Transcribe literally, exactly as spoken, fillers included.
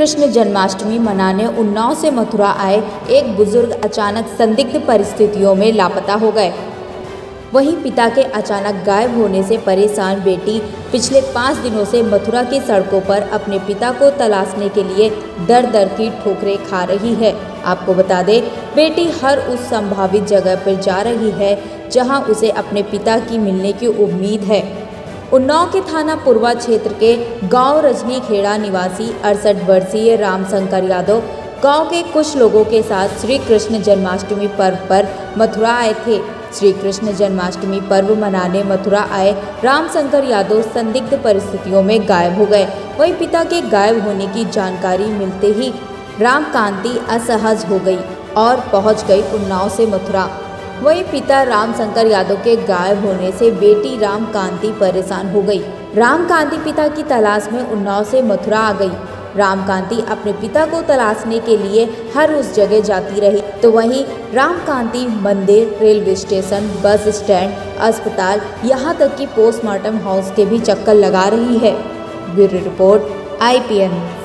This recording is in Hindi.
कृष्ण जन्माष्टमी मनाने उन्नाव से मथुरा आए एक बुजुर्ग अचानक संदिग्ध परिस्थितियों में लापता हो गए। वहीं पिता के अचानक गायब होने से परेशान बेटी पिछले पाँच दिनों से मथुरा की सड़कों पर अपने पिता को तलाशने के लिए दर दर की ठोकरें खा रही है। आपको बता दें, बेटी हर उस संभावित जगह पर जा रही है जहां उसे अपने पिता की मिलने की उम्मीद है। उन्नाव के थाना पूर्वा क्षेत्र के गांव रजनी खेड़ा निवासी अड़सठ वर्षीय रामशंकर यादव गांव के कुछ लोगों के साथ श्री कृष्ण जन्माष्टमी पर्व पर मथुरा आए थे। श्री कृष्ण जन्माष्टमी पर्व मनाने मथुरा आए रामशंकर यादव संदिग्ध परिस्थितियों में गायब हो गए। वहीं पिता के गायब होने की जानकारी मिलते ही रामकांति असहज हो गई और पहुंच गई उन्नाव से मथुरा। वहीं पिता रामशंकर यादव के गायब होने से बेटी रामकांति परेशान हो गई। रामकांति पिता की तलाश में उन्नाव से मथुरा आ गई। रामकांति अपने पिता को तलाशने के लिए हर उस जगह जाती रही, तो वहीं रामकांति मंदिर, रेलवे स्टेशन, बस स्टैंड, अस्पताल, यहां तक कि पोस्टमार्टम हाउस के भी चक्कर लगा रही है। Bureau report I P N.